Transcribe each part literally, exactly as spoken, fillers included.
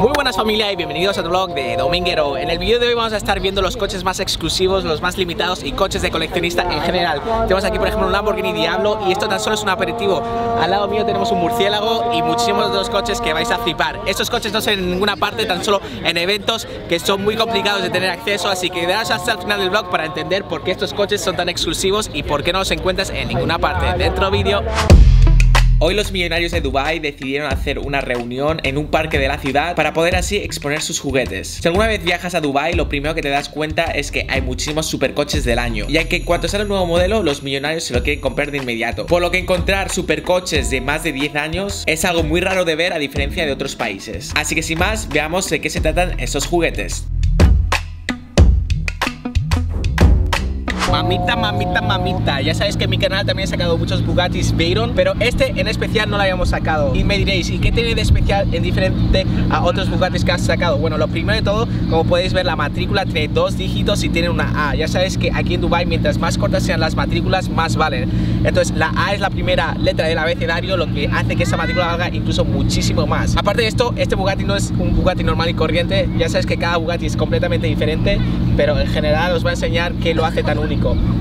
Muy buenas familia y bienvenidos a tu vlog de Dominguero. En el video de hoy vamos a estar viendo los coches más exclusivos, los más limitados y coches de coleccionista en general. Tenemos aquí por ejemplo un Lamborghini Diablo y esto tan solo es un aperitivo. Al lado mío tenemos un Murciélago y muchísimos otros coches que vais a flipar. Estos coches no se ven en ninguna parte, tan solo en eventos que son muy complicados de tener acceso, así que quedaos hasta el final del vlog para entender por qué estos coches son tan exclusivos y por qué no los encuentras en ninguna parte. Dentro vídeo. Hoy los millonarios de Dubai decidieron hacer una reunión en un parque de la ciudad para poder así exponer sus juguetes. Si alguna vez viajas a Dubai, lo primero que te das cuenta es que hay muchísimos supercoches del año, ya que en cuanto sale un nuevo modelo, los millonarios se lo quieren comprar de inmediato. Por lo que encontrar supercoches de más de diez años es algo muy raro de ver a diferencia de otros países. Así que sin más, veamos de qué se tratan estos juguetes. Mamita, mamita, mamita, ya sabéis que en mi canal también he sacado muchos Bugattis Veyron, pero este en especial no lo habíamos sacado. Y me diréis, ¿y qué tiene de especial en diferente a otros Bugattis que has sacado? Bueno, lo primero de todo, como podéis ver, la matrícula tiene dos dígitos y tiene una A. Ya sabéis que aquí en Dubai, mientras más cortas sean las matrículas, más valen. Entonces la A es la primera letra del abecedario, lo que hace que esa matrícula valga incluso muchísimo más. Aparte de esto, este Bugatti no es un Bugatti normal y corriente. Ya sabéis que cada Bugatti es completamente diferente, pero en general os va a enseñar qué lo hace tan único.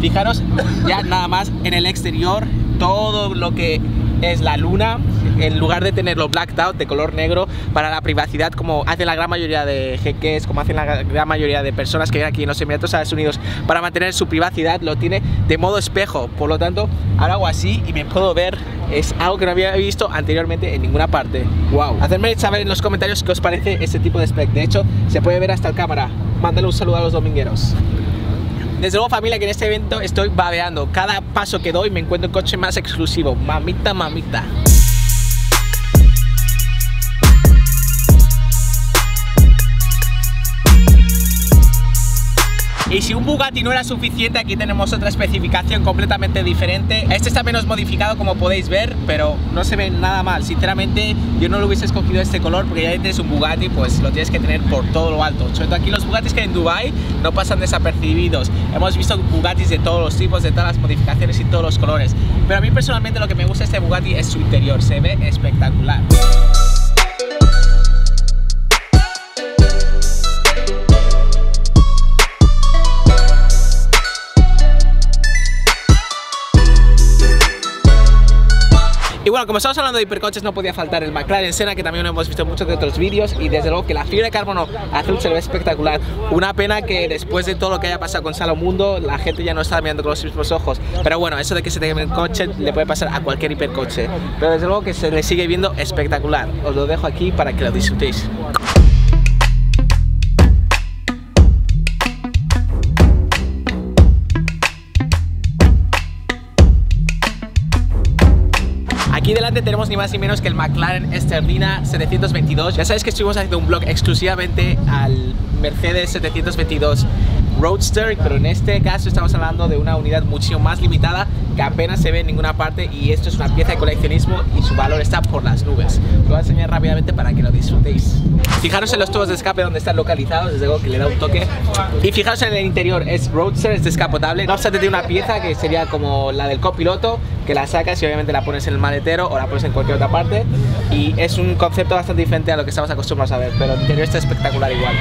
Fijaros ya nada más en el exterior, todo lo que es la luna, en lugar de tenerlo blacked out de color negro para la privacidad, como hace la gran mayoría de jeques, como hacen la gran mayoría de personas que vienen aquí en los Emiratos Árabes Unidos, para mantener su privacidad lo tiene de modo espejo. Por lo tanto, ahora hago así y me puedo ver. Es algo que no había visto anteriormente en ninguna parte. Wow. Hacedme saber en los comentarios qué os parece este tipo de spec. De hecho, se puede ver hasta el cámara. Mándale un saludo a los domingueros. Desde luego familia, que en este evento estoy babeando. Cada paso que doy me encuentro un coche más exclusivo. Mamita, mamita. Y si un Bugatti no era suficiente, aquí tenemos otra especificación completamente diferente. Este está menos modificado, como podéis ver, pero no se ve nada mal. Sinceramente, yo no lo hubiese escogido este color, porque ya tienes un Bugatti, pues lo tienes que tener por todo lo alto. Sobre todo aquí los Bugattis que en Dubai no pasan desapercibidos. Hemos visto Bugattis de todos los tipos, de todas las modificaciones y todos los colores. Pero a mí personalmente lo que me gusta de este Bugatti es su interior, se ve espectacular. Y bueno, como estamos hablando de hipercoches, no podía faltar el McLaren Senna, que también lo hemos visto en muchos de otros vídeos, y desde luego que la fibra de carbono azul se ve espectacular. Una pena que después de todo lo que haya pasado con Salo Mundo, la gente ya no está mirando con los mismos ojos. Pero bueno, eso de que se te queme el coche le puede pasar a cualquier hipercoche. Pero desde luego que se le sigue viendo espectacular. Os lo dejo aquí para que lo disfrutéis. Aquí delante tenemos ni más ni menos que el McLaren Esterlina setecientos veintidós. Ya sabéis que estuvimos haciendo un vlog exclusivamente al Mercedes setecientos veintidós Roadster, pero en este caso estamos hablando de una unidad mucho más limitada que apenas se ve en ninguna parte, y esto es una pieza de coleccionismo y su valor está por las nubes. Lo voy a enseñar rápidamente para que lo disfrutéis. Fijaros en los tubos de escape donde están localizados, desde luego que le da un toque. Y fijaros en el interior, es Roadster, es descapotable. No obstante, tiene una pieza que sería como la del copiloto, que la sacas y obviamente la pones en el maletero o la pones en cualquier otra parte, y es un concepto bastante diferente a lo que estamos acostumbrados a ver, pero el interior está espectacular igual.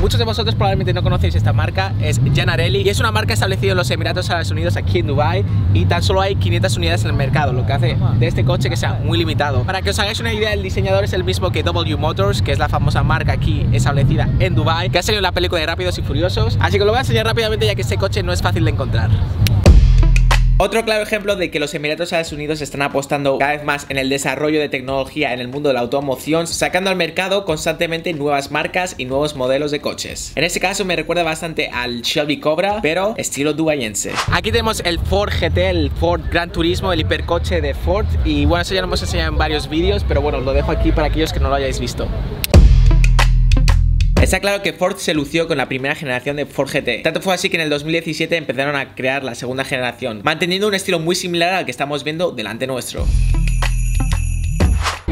Muchos de vosotros probablemente no conocéis esta marca, es Janarelli, y es una marca establecida en los Emiratos Árabes Unidos, aquí en Dubai, y tan solo hay quinientas unidades en el mercado, lo que hace de este coche que sea muy limitado. Para que os hagáis una idea, el diseñador es el mismo que W Motors, que es la famosa marca aquí establecida en Dubai, que ha salido en la película de Rápidos y Furiosos, así que lo voy a enseñar rápidamente ya que este coche no es fácil de encontrar. Otro claro ejemplo de que los Emiratos Árabes Unidos están apostando cada vez más en el desarrollo de tecnología en el mundo de la automoción, sacando al mercado constantemente nuevas marcas y nuevos modelos de coches. En este caso me recuerda bastante al Shelby Cobra, pero estilo dubayense. Aquí tenemos el Ford G T, el Ford Gran Turismo, el hipercoche de Ford, y bueno, eso ya lo hemos enseñado en varios vídeos, pero bueno, lo dejo aquí para aquellos que no lo hayáis visto. Está claro que Ford se lució con la primera generación de Ford G T. Tanto fue así que en el dos mil diecisiete empezaron a crear la segunda generación, manteniendo un estilo muy similar al que estamos viendo delante nuestro.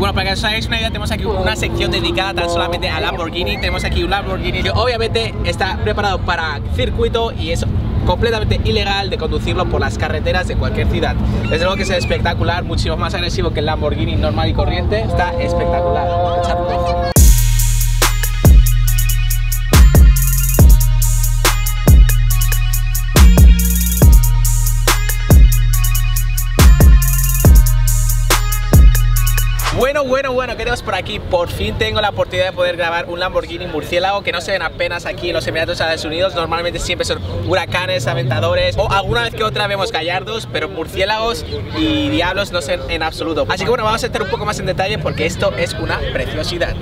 bueno, para que os hagáis una idea, tenemos aquí una sección dedicada tan solamente a Lamborghini. Tenemos aquí un Lamborghini que obviamente está preparado para circuito y es completamente ilegal de conducirlo por las carreteras de cualquier ciudad. Desde luego que es espectacular, muchísimo más agresivo que el Lamborghini normal y corriente. Está espectacular. Echadlo. Bueno, bueno, bueno, queridos, por aquí por fin tengo la oportunidad de poder grabar un Lamborghini Murciélago que no se ven apenas aquí en los Emiratos Árabes Unidos. Normalmente siempre son Huracanes, Aventadores o alguna vez que otra vemos Gallardos, pero Murciélagos y Diablos no se ven en absoluto. Así que bueno, vamos a entrar un poco más en detalle porque esto es una preciosidad.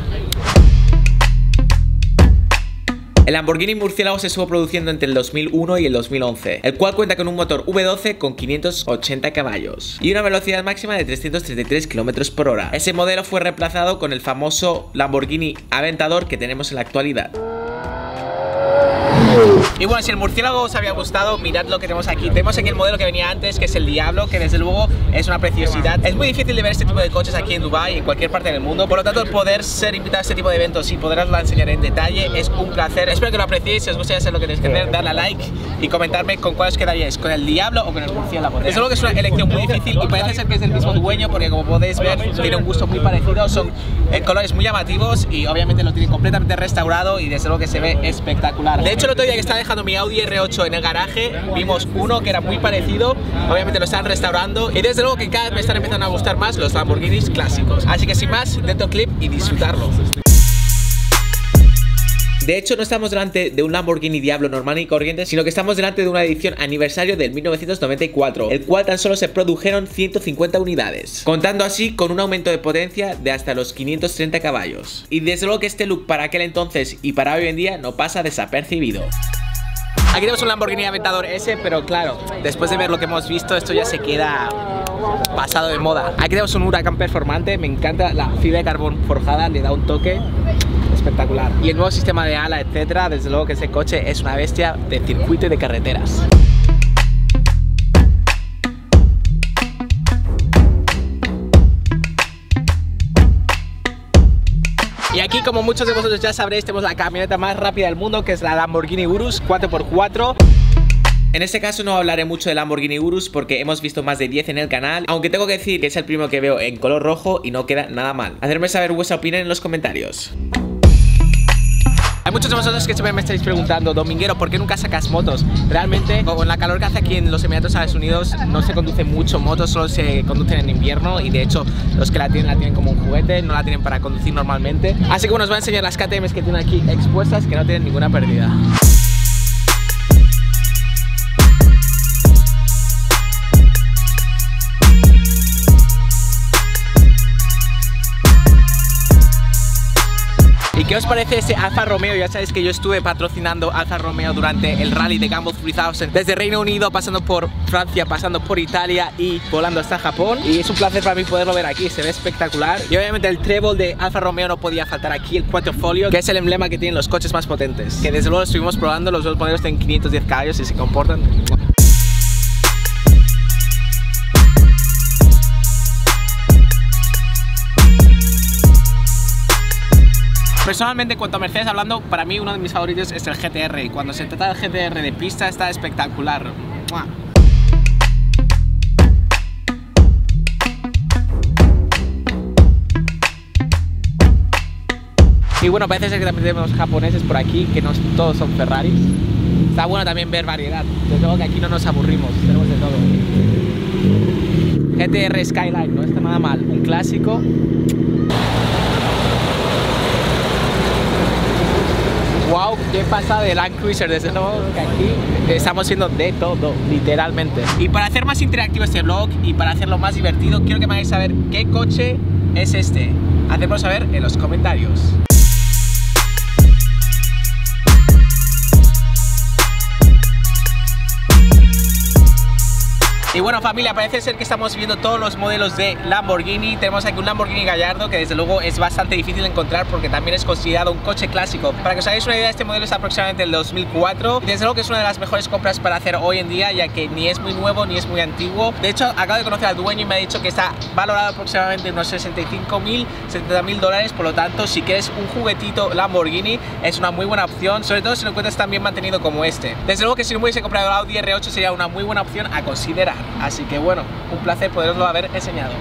El Lamborghini Murciélago se estuvo produciendo entre el dos mil uno y el dos mil once, el cual cuenta con un motor V doce con quinientos ochenta caballos y una velocidad máxima de trescientos treinta y tres kilómetros por hora. Ese modelo fue reemplazado con el famoso Lamborghini Aventador que tenemos en la actualidad. Y bueno, si el Murciélago os había gustado, mirad lo que tenemos aquí. Tenemos aquí el modelo que venía antes, que es el Diablo, que desde luego es una preciosidad. Es muy difícil de ver este tipo de coches aquí en Dubai y en cualquier parte del mundo. Por lo tanto, el poder ser invitado a este tipo de eventos y poderoslo enseñar en detalle es un placer. Espero que lo apreciéis. Si os gusta hacer lo que tenéis que hacer, darle a like y comentarme con cuál os quedaríais, con el Diablo o con el Murciélago. Desde luego que es una elección muy difícil y parece ser que es del mismo dueño, porque como podéis ver, tiene un gusto muy parecido. Son en colores muy llamativos y obviamente lo tiene completamente restaurado y desde luego que se ve espectacular. De hecho, el otro día que estaba dejando mi Audi R ocho en el garaje, vimos uno que era muy parecido, obviamente lo están restaurando y desde luego que cada vez me están empezando a gustar más los Lamborghinis clásicos. Así que sin más, dentro clip y disfrutarlo. De hecho, no estamos delante de un Lamborghini Diablo normal y corriente, sino que estamos delante de una edición aniversario del mil novecientos noventa y cuatro, el cual tan solo se produjeron ciento cincuenta unidades, contando así con un aumento de potencia de hasta los quinientos treinta caballos. Y desde luego que este look para aquel entonces y para hoy en día no pasa desapercibido. Aquí tenemos un Lamborghini Aventador S, pero claro, después de ver lo que hemos visto, esto ya se queda pasado de moda. Aquí tenemos un Huracán performante, me encanta la fibra de carbón forjada, le da un toque espectacular. Y el nuevo sistema de ala, etcétera, desde luego que ese coche es una bestia de circuito y de carreteras. Y aquí, como muchos de vosotros ya sabréis, tenemos la camioneta más rápida del mundo, que es la Lamborghini Urus cuatro por cuatro. En este caso no hablaré mucho de Lamborghini Urus porque hemos visto más de diez en el canal, aunque tengo que decir que es el primero que veo en color rojo y no queda nada mal. Hacedme saber vuestra opinión en los comentarios. Hay muchos de vosotros que siempre me estáis preguntando: Dominguero, ¿por qué nunca sacas motos? Realmente, con la calor que hace aquí en los Emiratos Árabes Unidos, no se conducen mucho motos, solo se conducen en invierno. Y de hecho, los que la tienen, la tienen como un juguete, no la tienen para conducir normalmente. Así que bueno, os voy a enseñar las K T Ms que tienen aquí expuestas, que no tienen ninguna pérdida. ¿Qué os parece ese Alfa Romeo? Ya sabéis que yo estuve patrocinando Alfa Romeo durante el rally de Gamble tres mil, desde Reino Unido, pasando por Francia, pasando por Italia y volando hasta Japón. Y es un placer para mí poderlo ver aquí, se ve espectacular. Y obviamente el trébol de Alfa Romeo no podía faltar aquí, el cuatro folio, que es el emblema que tienen los coches más potentes. Que desde luego lo estuvimos probando, los dos modelos tienen quinientos diez caballos y se comportan... Personalmente, en cuanto a Mercedes hablando, para mí uno de mis favoritos es el G T R y cuando se trata del G T R de pista está espectacular. ¡Mua! Y bueno, parece ser que también tenemos japoneses por aquí, que no todos son Ferraris. Está bueno también ver variedad, desde luego que aquí no nos aburrimos, tenemos de todo. G T R Skyline, no está nada mal, un clásico. Wow, qué pasa de Land Cruiser, desde luego que aquí estamos siendo de todo, literalmente. Y para hacer más interactivo este vlog y para hacerlo más divertido, quiero que me hagáis saber qué coche es este. Hacedmelo saber en los comentarios. Y bueno, familia, parece ser que estamos viendo todos los modelos de Lamborghini. Tenemos aquí un Lamborghini Gallardo, que desde luego es bastante difícil de encontrar porque también es considerado un coche clásico. Para que os hagáis una idea, este modelo es aproximadamente del dos mil cuatro. Y desde luego que es una de las mejores compras para hacer hoy en día, ya que ni es muy nuevo ni es muy antiguo. De hecho, acabo de conocer al dueño y me ha dicho que está valorado aproximadamente unos sesenta y cinco mil, setenta mil dólares. Por lo tanto, si quieres un juguetito Lamborghini, es una muy buena opción, sobre todo si lo encuentras tan bien mantenido como este. Desde luego que si no hubiese comprado el Audi R ocho sería una muy buena opción a considerar. Así que bueno, un placer poderoslo haber enseñado.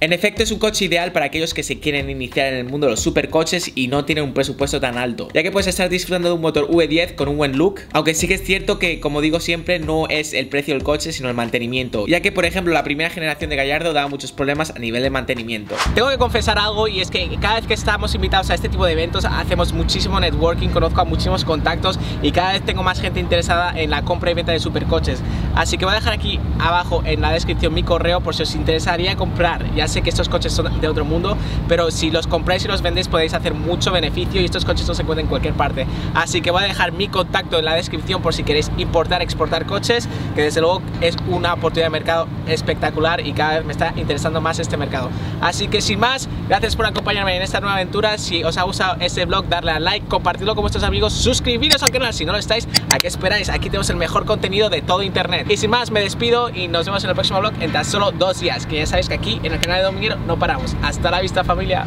En efecto, es un coche ideal para aquellos que se quieren iniciar en el mundo de los supercoches y no tienen un presupuesto tan alto, ya que puedes estar disfrutando de un motor V diez con un buen look, aunque sí que es cierto que, como digo siempre, no es el precio del coche sino el mantenimiento, ya que por ejemplo la primera generación de Gallardo daba muchos problemas a nivel de mantenimiento. Tengo que confesar algo, y es que cada vez que estamos invitados a este tipo de eventos hacemos muchísimo networking, conozco a muchísimos contactos y cada vez tengo más gente interesada en la compra y venta de supercoches. Así que voy a dejar aquí abajo en la descripción mi correo por si os interesaría comprar. Ya sé que estos coches son de otro mundo, pero si los compráis y los vendéis podéis hacer mucho beneficio, y estos coches no se encuentran en cualquier parte. Así que voy a dejar mi contacto en la descripción por si queréis importar, exportar coches, que desde luego es una oportunidad de mercado espectacular y cada vez me está interesando más este mercado. Así que sin más, gracias por acompañarme en esta nueva aventura. Si os ha gustado este vlog, darle a like, compartirlo con vuestros amigos, suscribiros al canal si no lo estáis. ¿A qué esperáis? Aquí tenemos el mejor contenido de todo internet. Y sin más, me despido y nos vemos en el próximo vlog en tan solo dos días, que ya sabéis que aquí en el canal de Dominguero no paramos. Hasta la vista, familia.